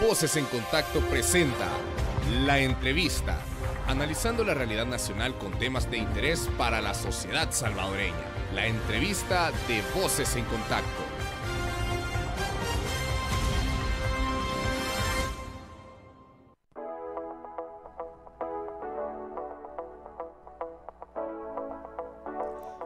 Voces en Contacto presenta La Entrevista, analizando la realidad nacional con temas de interés para la sociedad salvadoreña. La entrevista de Voces en Contacto.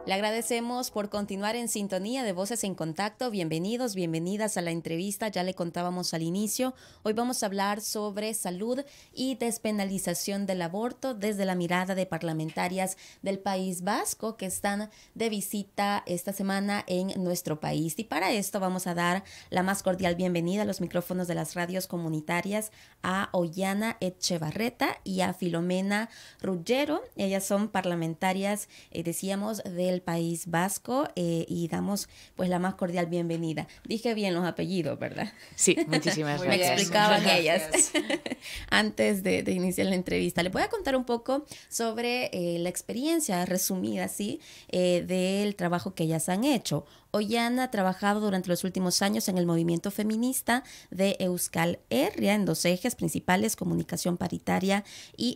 Le agradecemos por continuar en sintonía de Voces en Contacto. Bienvenidos, bienvenidas a la entrevista. Ya le contábamos al inicio. Hoy vamos a hablar sobre salud y despenalización del aborto desde la mirada de parlamentarias del País Vasco que están de visita esta semana en nuestro país. Y para esto vamos a dar la más cordial bienvenida a los micrófonos de las radios comunitarias a Oihana Etxebarrieta y a Filomena Ruggiero. Ellas son parlamentarias, decíamos, de el País Vasco, y damos pues la más cordial bienvenida. Dije bien los apellidos, ¿verdad? Sí, muchísimas gracias. Me explicaban ellas antes de iniciar la entrevista. Les voy a contar un poco sobre la experiencia resumida, ¿sí? Del trabajo que ellas han hecho. Oihana ha trabajado durante los últimos años en el movimiento feminista de Euskal Herria en dos ejes principales: comunicación paritaria y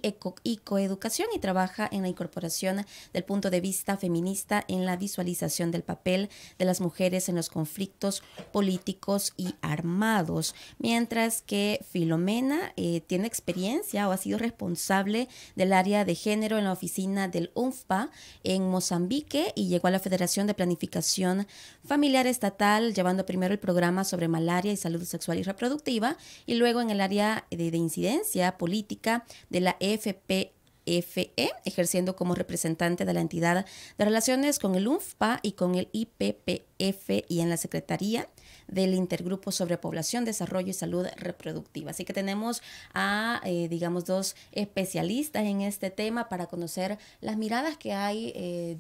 coeducación, y trabaja en la incorporación del punto de vista feminista en la visualización del papel de las mujeres en los conflictos políticos y armados. Mientras que Filomena tiene experiencia o ha sido responsable del área de género en la oficina del UNFPA en Mozambique, y llegó a la Federación de Planificación Familiar Estatal, llevando primero el programa sobre malaria y salud sexual y reproductiva, y luego en el área de incidencia política de la FPFE, ejerciendo como representante de la entidad de relaciones con el UNFPA y con el IPPF, y en la Secretaría del Intergrupo sobre Población, Desarrollo y Salud Reproductiva. Así que tenemos a, digamos, dos especialistas en este tema para conocer las miradas que hay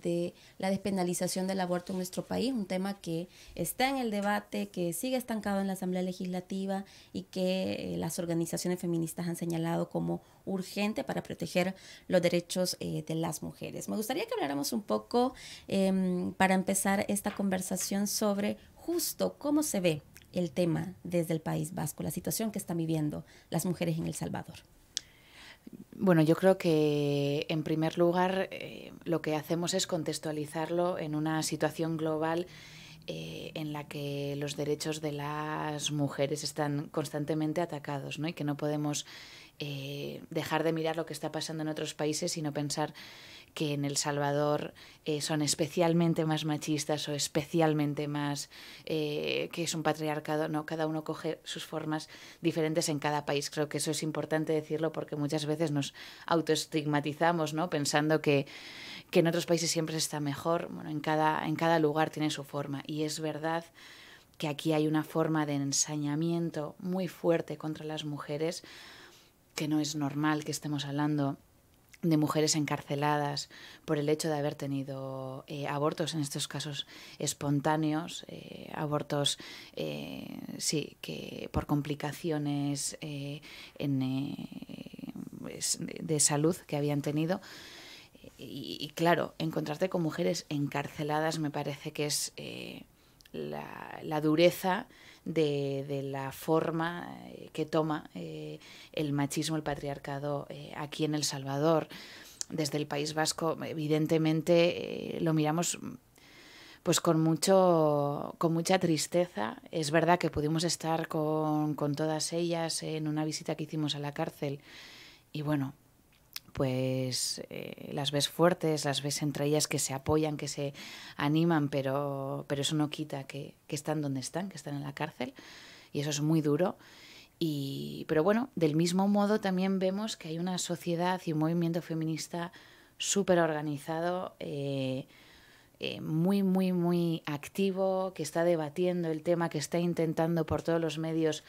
de la despenalización del aborto en nuestro país, un tema que está en el debate, que sigue estancado en la Asamblea Legislativa y que las organizaciones feministas han señalado como urgente para proteger los derechos de las mujeres. Me gustaría que habláramos un poco, para empezar esta conversación, sobre justo cómo se ve el tema desde el País Vasco, la situación que están viviendo las mujeres en El Salvador. Bueno, yo creo que en primer lugar lo que hacemos es contextualizarlo en una situación global en la que los derechos de las mujeres están constantemente atacados, ¿no? Y que no podemos dejar de mirar lo que está pasando en otros países, sino pensar que en El Salvador son especialmente más machistas o especialmente más, que es un patriarcado, ¿no? Cada uno coge sus formas diferentes en cada país. Creo que eso es importante decirlo, porque muchas veces nos autoestigmatizamos, ¿no? Pensando que en otros países siempre está mejor. Bueno, en cada lugar tiene su forma, y es verdad que aquí hay una forma de ensañamiento muy fuerte contra las mujeres, que no es normal que estemos hablando de mujeres encarceladas por el hecho de haber tenido abortos, en estos casos espontáneos, abortos sí, que por complicaciones de salud que habían tenido. Y claro, encontrarte con mujeres encarceladas me parece que es la dureza de la forma que toma el machismo, el patriarcado aquí en El Salvador. Desde el País Vasco, evidentemente, lo miramos pues con mucha tristeza. Es verdad que pudimos estar con todas ellas en una visita que hicimos a la cárcel, y bueno, pues las ves fuertes, las ves entre ellas que se apoyan, que se animan, pero eso no quita que están donde están, que están en la cárcel, y eso es muy duro. Pero bueno, del mismo modo también vemos que hay una sociedad y un movimiento feminista súper organizado, muy, muy, muy activo, que está debatiendo el tema, que está intentando por todos los medios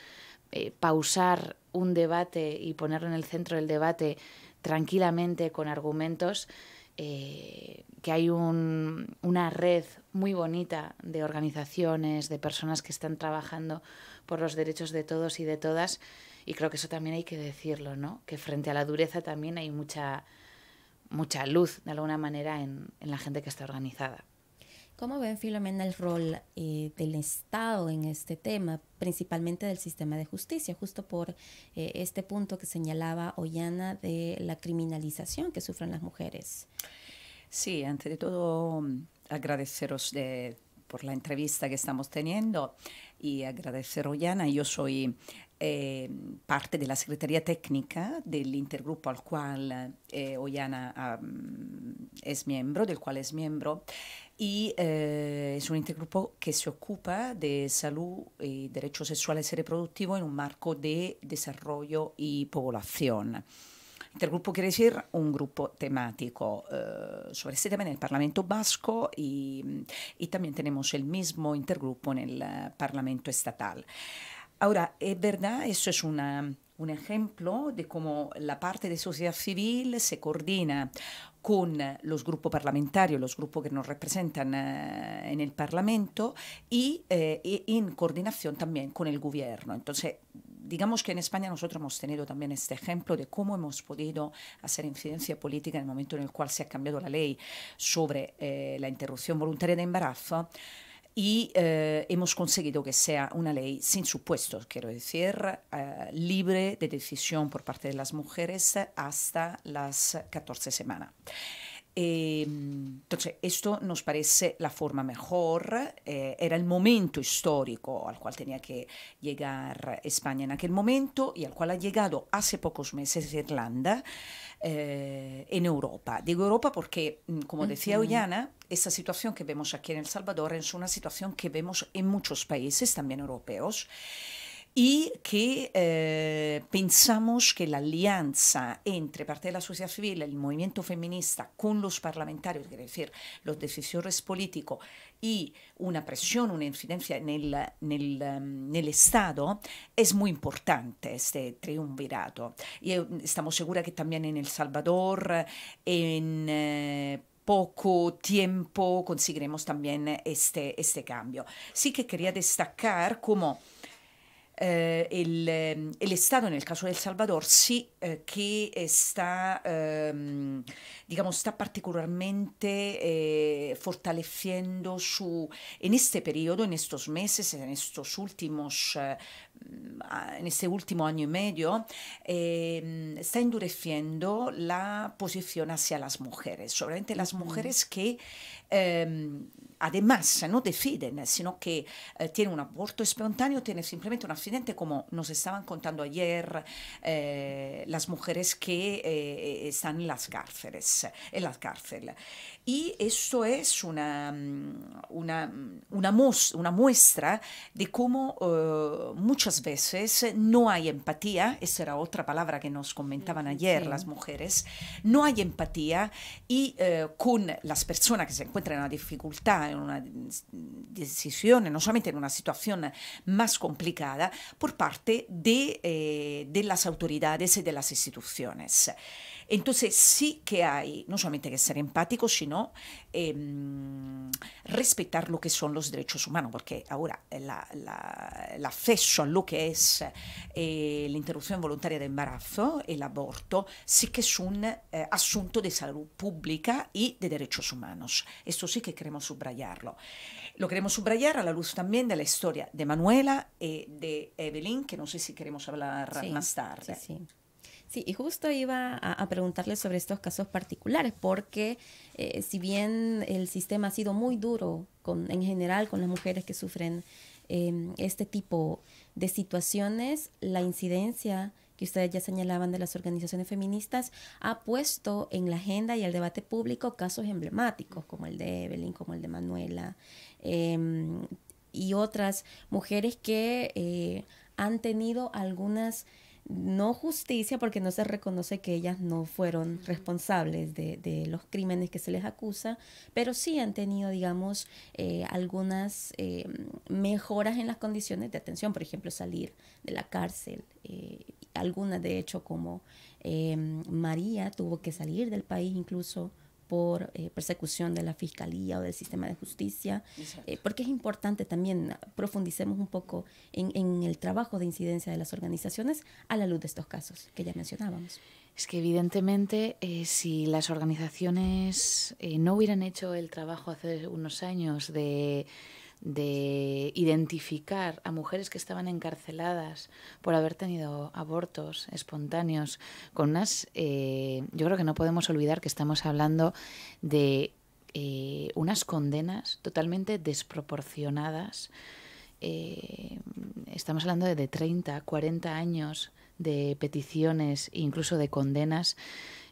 pausar un debate y ponerlo en el centro del debate tranquilamente, con argumentos, que hay una red muy bonita de organizaciones, de personas que están trabajando por los derechos de todos y de todas, y creo que eso también hay que decirlo, ¿no? Que frente a la dureza también hay mucha luz, de alguna manera, en la gente que está organizada. ¿Cómo ven, Filomena, el rol del Estado en este tema, principalmente del sistema de justicia, justo por este punto que señalaba Oihana de la criminalización que sufren las mujeres? Sí, ante todo agradeceros por la entrevista que estamos teniendo y agradecer a Oihana. Yo soy parte de la Secretaría Técnica del Intergrupo al cual Oihana es miembro, del cual es miembro. Y es un intergrupo que se ocupa de salud y derechos sexuales y reproductivos en un marco de desarrollo y población. Intergrupo quiere decir un grupo temático sobre este tema en el Parlamento Vasco y también tenemos el mismo intergrupo en el Parlamento Estatal. Ahora, es verdad, eso es un ejemplo de cómo la parte de sociedad civil se coordina con los grupos parlamentarios, los grupos que nos representan en el Parlamento y en coordinación también con el gobierno. Entonces, digamos que en España nosotros hemos tenido también este ejemplo de cómo hemos podido hacer incidencia política en el momento en el cual se ha cambiado la ley sobre la interrupción voluntaria de embarazo. Y hemos conseguido que sea una ley sin supuestos, quiero decir, libre de decisión por parte de las mujeres hasta las 14 semanas. Entonces, esto nos parece la forma mejor, era el momento histórico al cual tenía que llegar España en aquel momento y al cual ha llegado hace pocos meses Irlanda en Europa. Digo Europa porque, como decía Oihana, esta situación que vemos aquí en El Salvador es una situación que vemos en muchos países, también europeos, y que pensamos que la alianza entre parte de la sociedad civil, el movimiento feminista, con los parlamentarios, es decir, los decisores políticos, y una presión, una incidencia en el Estado, es muy importante este triunvirato. Y estamos seguras que también en El Salvador, en poco tiempo, conseguiremos también este cambio. Sí que quería destacar cómo el Estado, en el caso de El Salvador, sí que está, digamos, está particularmente fortaleciendo en este periodo, en estos meses, en este último año y medio, está endureciendo la posición hacia las mujeres, solamente las mujeres que además no deciden, sino que tienen un aborto espontáneo, tienen simplemente un accidente, como nos estaban contando ayer las mujeres que están en las cárceles. Y esto es una muestra de cómo muchas veces no hay empatía. Esa era otra palabra que nos comentaban ayer las mujeres. No hay empatía y con las personas que se encuentran en una dificultad, en una decisión, no solamente en una situación más complicada, por parte de las autoridades y de las instituciones. Entonces sí que hay, no solamente que ser empáticos, sino respetar lo que son los derechos humanos, porque ahora el acceso a lo que es la interrupción voluntaria de embarazo, el aborto, sí que es un asunto de salud pública y de derechos humanos. Esto sí que queremos subrayarlo. Lo queremos subrayar a la luz también de la historia de Manuela y de Evelyn, que no sé si queremos hablar más tarde. Sí, sí. Sí, y justo iba a preguntarle sobre estos casos particulares, porque si bien el sistema ha sido muy duro en general con las mujeres que sufren este tipo de situaciones, la incidencia que ustedes ya señalaban de las organizaciones feministas ha puesto en la agenda y el debate público casos emblemáticos como el de Evelyn, como el de Manuela y otras mujeres que han tenido algunas... no justicia, porque no se reconoce que ellas no fueron responsables de los crímenes que se les acusa, pero sí han tenido, digamos, algunas mejoras en las condiciones de atención, por ejemplo, salir de la cárcel. Algunas, de hecho, como María, tuvo que salir del país incluso por persecución de la Fiscalía o del sistema de justicia, porque es importante también profundicemos un poco en el trabajo de incidencia de las organizaciones a la luz de estos casos que ya mencionábamos. Es que evidentemente si las organizaciones no hubieran hecho el trabajo hace unos años de identificar a mujeres que estaban encarceladas por haber tenido abortos espontáneos, con unas, yo creo que no podemos olvidar que estamos hablando de unas condenas totalmente desproporcionadas. Estamos hablando de 30, 40 años de peticiones e incluso de condenas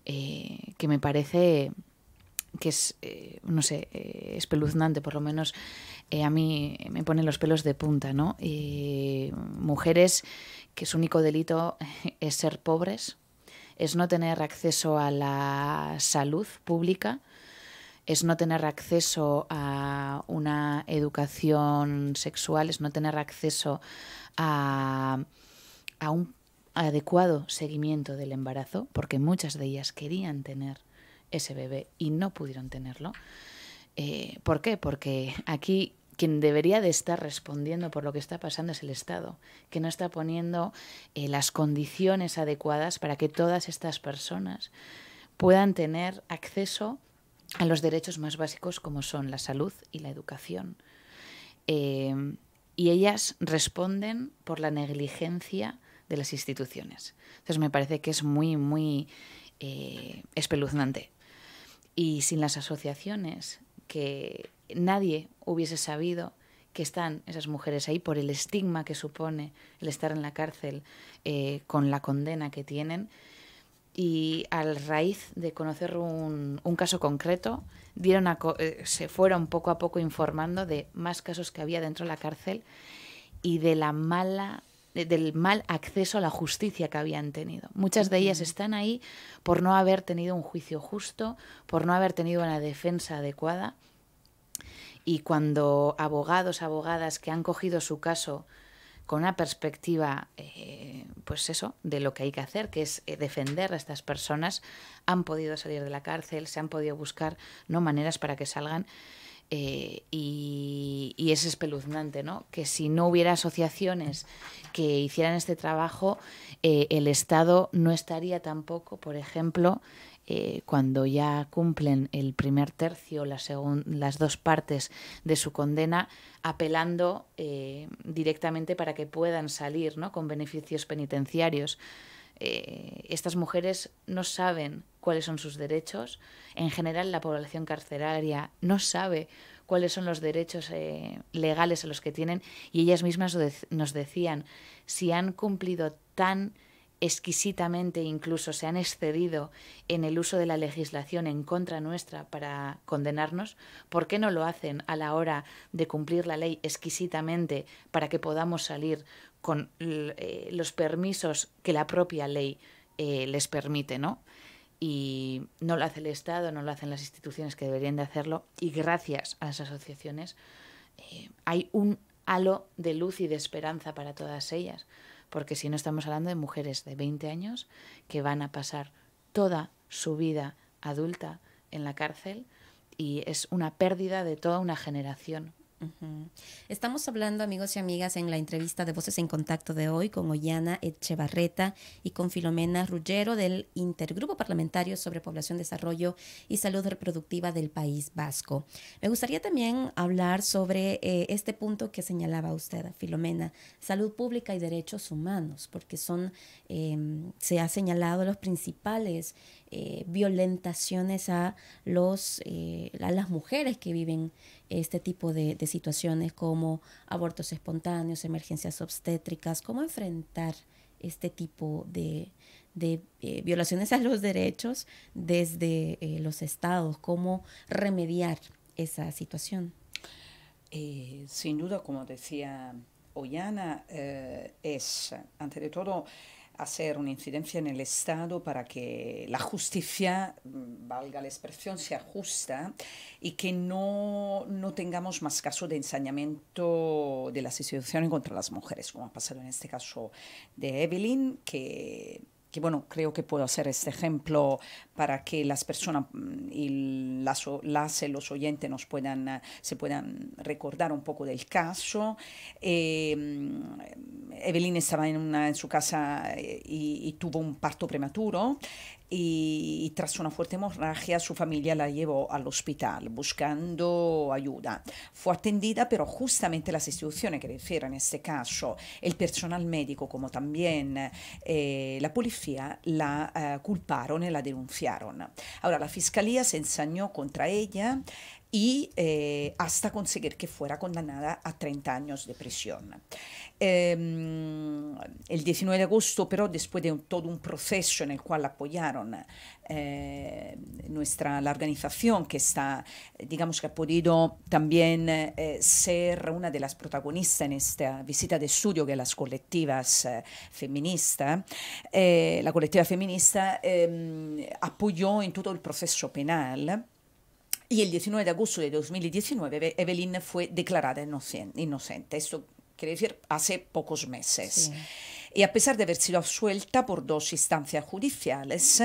que me parece que es, no sé, espeluznante, por lo menos a mí me ponen los pelos de punta, ¿no? Mujeres que su único delito es ser pobres, es no tener acceso a la salud pública, es no tener acceso a una educación sexual, es no tener acceso a un adecuado seguimiento del embarazo, porque muchas de ellas querían tener ese bebé y no pudieron tenerlo. ¿Por qué? Porque aquí quien debería de estar respondiendo por lo que está pasando es el Estado, que no está poniendo las condiciones adecuadas para que todas estas personas puedan tener acceso a los derechos más básicos como son la salud y la educación. Y ellas responden por la negligencia de las instituciones. Entonces me parece que es muy, muy espeluznante. Y sin las asociaciones, que nadie hubiese sabido que están esas mujeres ahí por el estigma que supone el estar en la cárcel con la condena que tienen. Y a raíz de conocer un caso concreto, se fueron poco a poco informando de más casos que había dentro de la cárcel y de la mala... del mal acceso a la justicia que habían tenido. Muchas de ellas están ahí por no haber tenido un juicio justo, por no haber tenido una defensa adecuada. Y cuando abogados, abogadas que han cogido su caso con una perspectiva, pues eso, de lo que hay que hacer, que es defender a estas personas, han podido salir de la cárcel, se han podido buscar maneras para que salgan. Y es espeluznante, ¿no? Que si no hubiera asociaciones que hicieran este trabajo, el Estado no estaría tampoco, por ejemplo, cuando ya cumplen el primer tercio, las dos partes de su condena, apelando directamente para que puedan salir, ¿no? Con beneficios penitenciarios. Estas mujeres no saben cuáles son sus derechos. En general, la población carcelaria no sabe cuáles son los derechos legales a los que tienen, y ellas mismas nos decían, si han cumplido tan exquisitamente, incluso se han excedido en el uso de la legislación en contra nuestra para condenarnos, ¿por qué no lo hacen a la hora de cumplir la ley exquisitamente para que podamos salir con los permisos que la propia ley les permite, ¿no? Y no lo hace el Estado, no lo hacen las instituciones que deberían de hacerlo, y gracias a las asociaciones hay un halo de luz y de esperanza para todas ellas. Porque si no, estamos hablando de mujeres de 20 años que van a pasar toda su vida adulta en la cárcel, y es una pérdida de toda una generación. Estamos hablando, amigos y amigas, en la entrevista de Voces en Contacto de hoy con Oihana Etxebarrieta y con Filomena Ruggiero del Intergrupo Parlamentario sobre Población, Desarrollo y Salud Reproductiva del País Vasco. Me gustaría también hablar sobre este punto que señalaba usted, Filomena, salud pública y derechos humanos, porque son, se ha señalado los principales violentaciones a las mujeres que viven este tipo de situaciones, como abortos espontáneos, emergencias obstétricas. ¿Cómo enfrentar este tipo de violaciones a los derechos desde los estados? ¿Cómo remediar esa situación? Sin duda, como decía Oihana, es, ante todo, hacer una incidencia en el Estado para que la justicia, valga la expresión, sea justa y que no tengamos más casos de ensañamiento de las instituciones contra las mujeres, como ha pasado en este caso de Evelyn, que que bueno, creo que puedo hacer este ejemplo para que las personas y los oyentes nos puedan, se puedan recordar un poco del caso. Evelyn estaba en su casa y tuvo un parto prematuro. Y tras una fuerte hemorragia su familia la llevó al hospital buscando ayuda. Fue atendida, pero justamente las instituciones que refieren en este caso, el personal médico como también la policía, la culparon y la denunciaron. Ahora la fiscalía se ensañó contra ella y hasta conseguir que fuera condenada a 30 años de prisión. El 19 de agosto, pero después de todo un proceso en el cual apoyaron la organización que está, digamos que ha podido también ser una de las protagonistas en esta visita de estudio que las colectivas feministas, la colectiva feminista apoyó en todo el proceso penal. Y el 19 de agosto de 2019 Evelyn fue declarada inocente. Esto quiere decir hace pocos meses. Sí. Y a pesar de haber sido absuelta por dos instancias judiciales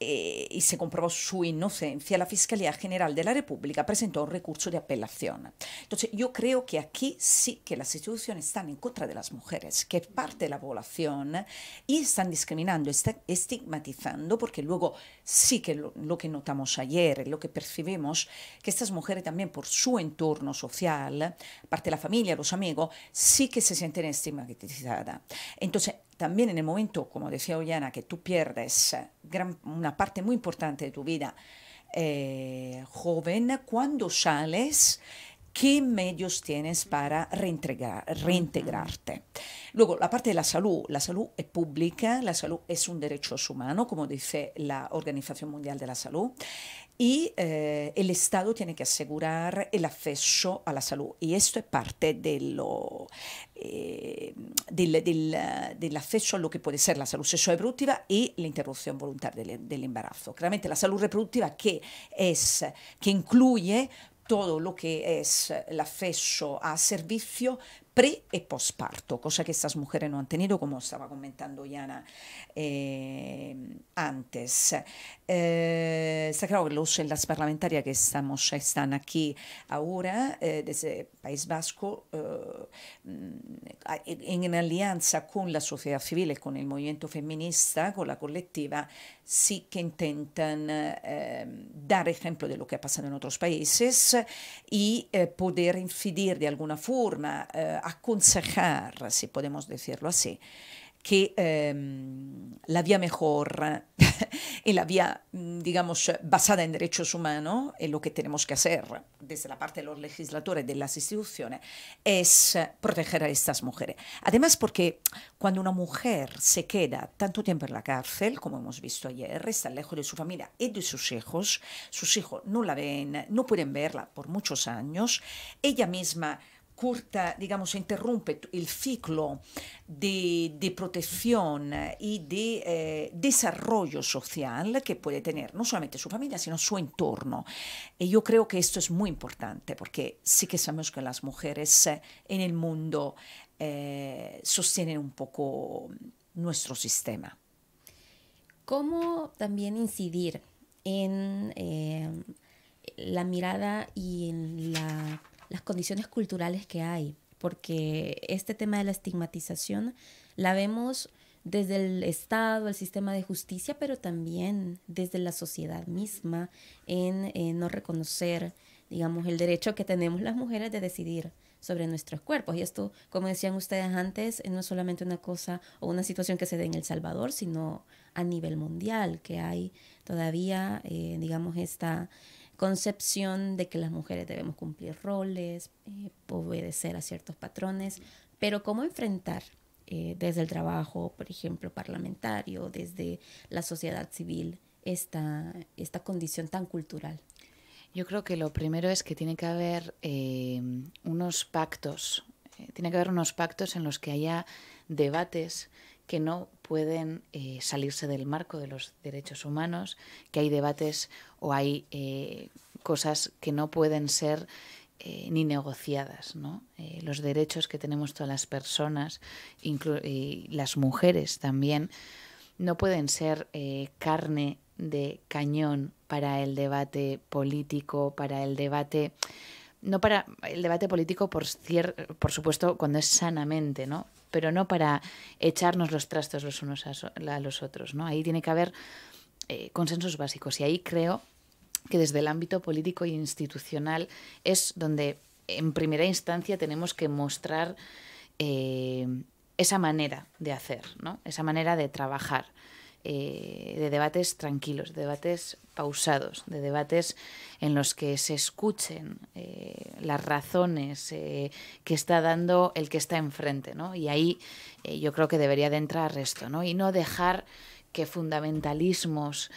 y se comprobó su inocencia, la Fiscalía General de la República presentó un recurso de apelación. Entonces, yo creo que aquí sí que las instituciones están en contra de las mujeres, que es parte de la población, y están discriminando, están estigmatizando, porque luego sí que lo que notamos ayer, lo que percibimos, que estas mujeres también por su entorno social, parte de la familia, los amigos, sí que se sienten estigmatizadas. Entonces, también en el momento, como decía Oihana, que tú pierdes una parte muy importante de tu vida joven, cuando sales, ¿qué medios tienes para reintegrarte? Luego, la parte de la salud es pública, la salud es un derecho humano, como dice la Organización Mundial de la Salud, y el Estado tiene que asegurar el acceso a la salud, y esto es parte del acceso a lo que puede ser la salud sexual reproductiva y la interrupción voluntaria del embarazo. Claramente la salud reproductiva que incluye todo lo que es el acceso a servicio pre y postparto, cosa que estas mujeres no han tenido, como estaba comentando Diana antes. Está claro que las parlamentarias que están aquí ahora, desde País Vasco, en alianza con la sociedad civil, con el movimiento feminista, con la colectiva, sí que intentan dar ejemplo de lo que ha pasado en otros países y poder incidir de alguna forma, aconsejar, si podemos decirlo así, que la vía mejor y la vía, digamos, basada en derechos humanos, en lo que tenemos que hacer desde la parte de los legisladores, de las instituciones, es proteger a estas mujeres. Además, porque cuando una mujer se queda tanto tiempo en la cárcel, como hemos visto ayer, está lejos de su familia y de sus hijos no la ven, no pueden verla por muchos años, ella misma corta, digamos, interrumpe el ciclo de protección y de desarrollo social que puede tener no solamente su familia, sino su entorno. Y yo creo que esto es muy importante, porque sí que sabemos que las mujeres en el mundo sostienen un poco nuestro sistema. ¿Cómo también incidir en la mirada y en las condiciones culturales que hay? Porque este tema de la estigmatización la vemos desde el Estado, el sistema de justicia, pero también desde la sociedad misma en no reconocer, digamos, el derecho que tenemos las mujeres de decidir sobre nuestros cuerpos. Y esto, como decían ustedes antes, no es solamente una cosa o una situación que se dé en El Salvador, sino a nivel mundial, que hay todavía, digamos, esta concepción de que las mujeres debemos cumplir roles, obedecer a ciertos patrones, pero cómo enfrentar desde el trabajo, por ejemplo, parlamentario, desde la sociedad civil, esta condición tan cultural. Yo creo que lo primero es que tiene que haber unos pactos, en los que haya debates que no pueden salirse del marco de los derechos humanos, que hay debates o hay cosas que no pueden ser ni negociadas, ¿no? Los derechos que tenemos todas las personas, las mujeres también, no pueden ser carne de cañón para el debate político, para el debate... No para el debate político, por supuesto, cuando es sanamente, ¿no? Pero no para echarnos los trastos los unos a los otros, ¿no? Ahí tiene que haber consensos básicos. Y ahí creo que desde el ámbito político e institucional es donde, en primera instancia, tenemos que mostrar esa manera de hacer, ¿no? Esa manera de trabajar, de debates tranquilos, de debates pausados, de debates en los que se escuchen las razones que está dando el que está enfrente, ¿no? Y ahí yo creo que debería de entrar esto, ¿no? Y no dejar que fundamentalismos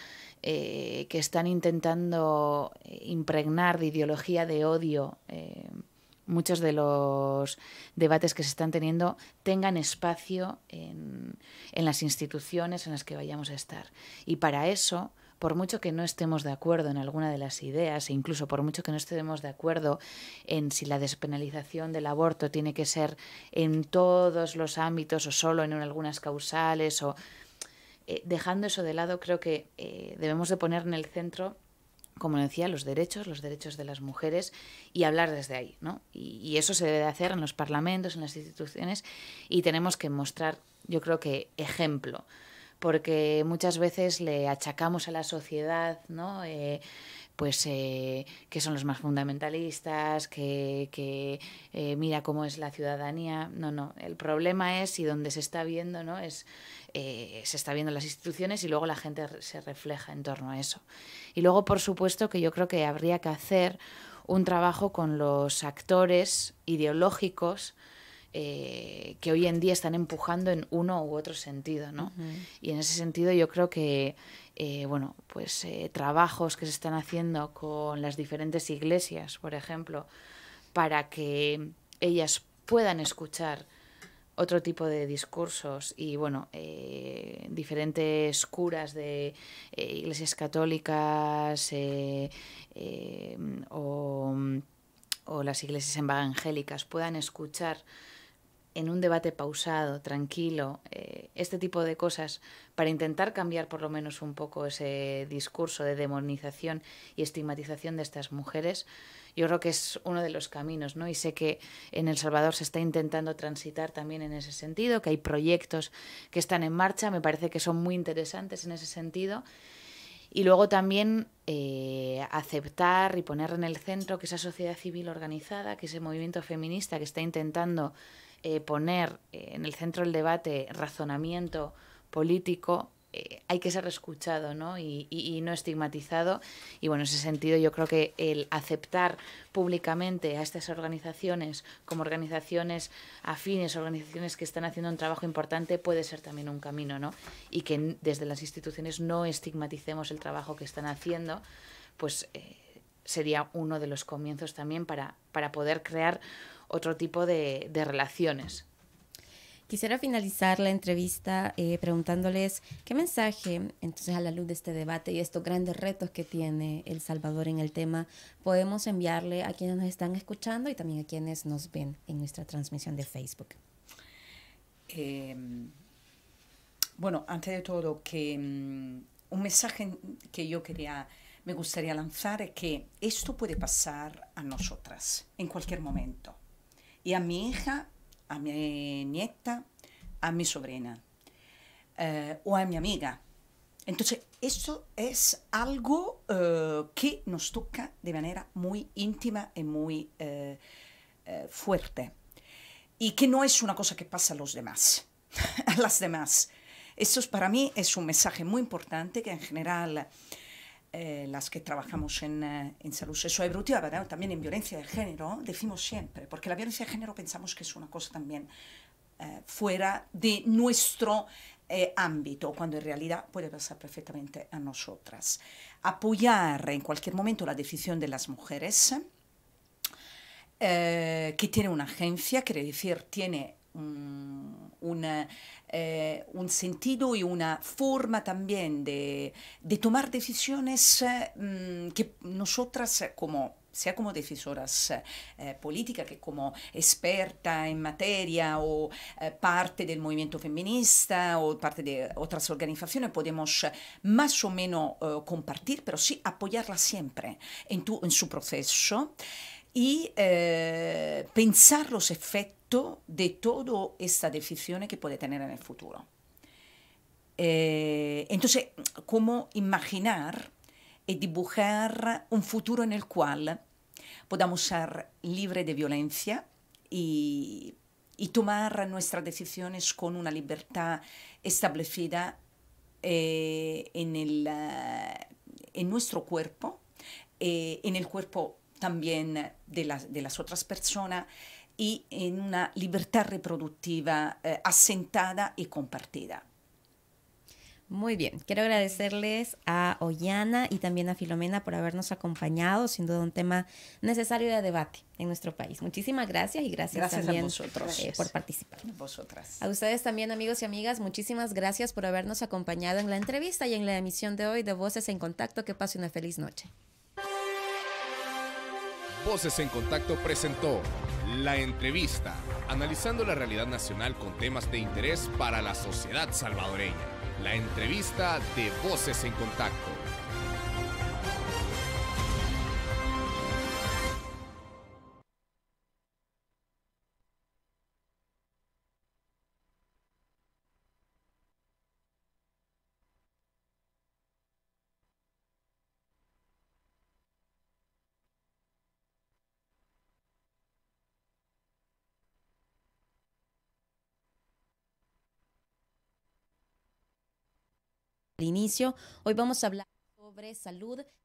que están intentando impregnar de ideología de odio muchos de los debates que se están teniendo tengan espacio en las instituciones en las que vayamos a estar. Y para eso, por mucho que no estemos de acuerdo en alguna de las ideas, e incluso por mucho que no estemos de acuerdo en si la despenalización del aborto tiene que ser en todos los ámbitos o solo en algunas causales, o dejando eso de lado, creo que debemos de poner en el centro, como decía, los derechos de las mujeres, y hablar desde ahí, ¿no? Y eso se debe de hacer en los parlamentos, en las instituciones, y tenemos que mostrar, yo creo que, ejemplo, porque muchas veces le achacamos a la sociedad, ¿no? Que son los más fundamentalistas, que mira cómo es la ciudadanía. No, no, el problema es, y donde se está viendo, ¿no? Se está viendo en las instituciones, y luego la gente se refleja en torno a eso. Y luego, por supuesto, que yo creo que habría que hacer un trabajo con los actores ideológicos que hoy en día están empujando en uno u otro sentido, ¿no? Uh-huh. Y en ese sentido yo creo que trabajos que se están haciendo con las diferentes iglesias, por ejemplo, para que ellas puedan escuchar otro tipo de discursos, y bueno, diferentes curas de iglesias católicas o las iglesias evangélicas puedan escuchar en un debate pausado, tranquilo, este tipo de cosas, para intentar cambiar por lo menos un poco ese discurso de demonización y estigmatización de estas mujeres. Yo creo que es uno de los caminos, ¿no? Y sé que en El Salvador se está intentando transitar también en ese sentido, que hay proyectos que están en marcha, me parece que son muy interesantes en ese sentido. Y luego también aceptar y poner en el centro que esa sociedad civil organizada, que ese movimiento feminista que está intentando poner en el centro del debate razonamiento político, hay que ser escuchado, ¿no? Y no estigmatizado. Y bueno, en ese sentido yo creo que el aceptar públicamente a estas organizaciones como organizaciones afines, organizaciones que están haciendo un trabajo importante, puede ser también un camino, ¿no? Y que desde las instituciones no estigmaticemos el trabajo que están haciendo, pues sería uno de los comienzos también para poder crear otro tipo de relaciones. Quisiera finalizar la entrevista preguntándoles qué mensaje, entonces, a la luz de este debate y estos grandes retos que tiene El Salvador en el tema, podemos enviarle a quienes nos están escuchando y también a quienes nos ven en nuestra transmisión de Facebook. Bueno, antes de todo, que un mensaje que yo me gustaría lanzar es que esto puede pasar a nosotras en cualquier momento. Y a mi hija, a mi nieta, a mi sobrina o a mi amiga. Entonces, esto es algo que nos toca de manera muy íntima y muy fuerte. Y que no es una cosa que pasa a los demás. A las demás. Esto para mí es un mensaje muy importante que en general... las que trabajamos en salud sexual y reproductiva, ¿verdad? También en violencia de género, decimos siempre, porque la violencia de género pensamos que es una cosa también fuera de nuestro ámbito, cuando en realidad puede pasar perfectamente a nosotras. Apoyar en cualquier momento la decisión de las mujeres, que tiene una agencia, quiere decir, tiene un sentido y una forma también de tomar decisiones que nosotras como sea como decisoras políticas, que como experta en materia o parte del movimiento feminista o parte de otras organizaciones, podemos más o menos compartir, pero sí apoyarla siempre en su proceso y pensar los efectos de toda esta decisión que puede tener en el futuro. Entonces, cómo imaginar y dibujar un futuro en el cual podamos ser libres de violencia y tomar nuestras decisiones con una libertad establecida en nuestro cuerpo, en el cuerpo también de las otras personas, y en una libertad reproductiva asentada y compartida. Muy bien, quiero agradecerles a Oihana y también a Filomena por habernos acompañado, sin duda un tema necesario de debate en nuestro país. Muchísimas gracias y gracias también a vosotros por participar. Vosotras. A ustedes también, amigos y amigas, muchísimas gracias por habernos acompañado en la entrevista y en la emisión de hoy de Voces en Contacto. Que pase una feliz noche. Voces en Contacto presentó La Entrevista, analizando la realidad nacional con temas de interés para la sociedad salvadoreña. La entrevista de Voces en Contacto. Al inicio, hoy vamos a hablar sobre salud.